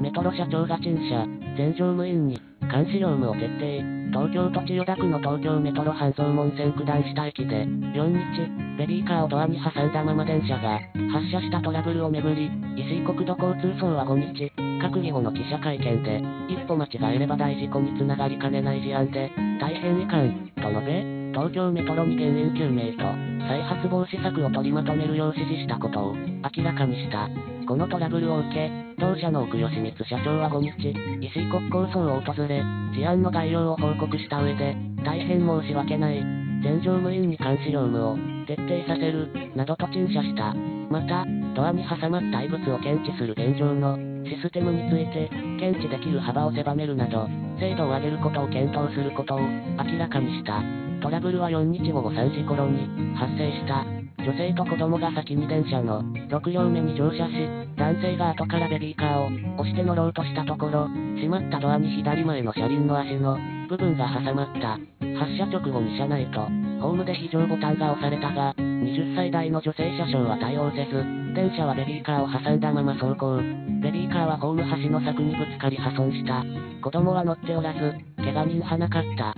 メトロ社長が陳謝、全乗務員に、監視業務を徹底。東京都千代田区の東京メトロ半蔵門線九段下駅で、4日、ベビーカーをドアに挟んだまま電車が発車したトラブルをめぐり、石井国土交通省は5日、閣議後の記者会見で、一歩間違えれば大事故につながりかねない事案で、大変遺憾、と述べ、東京メトロに原因究明と、再発防止策を取りまとめるよう指示したことを明らかにした。このトラブルを受け、同社の奥吉光社長は5日、石井国交省を訪れ、事案の概要を報告した上で、大変申し訳ない、全乗務員に監視業務を徹底させる、などと陳謝した。また、ドアに挟まった異物を検知する現状のシステムについて、検知できる幅を狭めるなど、精度を上げることを検討することを明らかにした。トラブルは4日午後3時頃に発生した。女性と子供が先に電車の6両目に乗車し、男性が後からベビーカーを押して乗ろうとしたところ、閉まったドアに左前の車輪の足の部分が挟まった。発車直後に車内とホームで非常ボタンが押されたが、20歳代の女性車掌は対応せず、電車はベビーカーを挟んだまま走行。ベビーカーはホーム端の柵にぶつかり破損した。子供は乗っておらず、怪我人はなかった。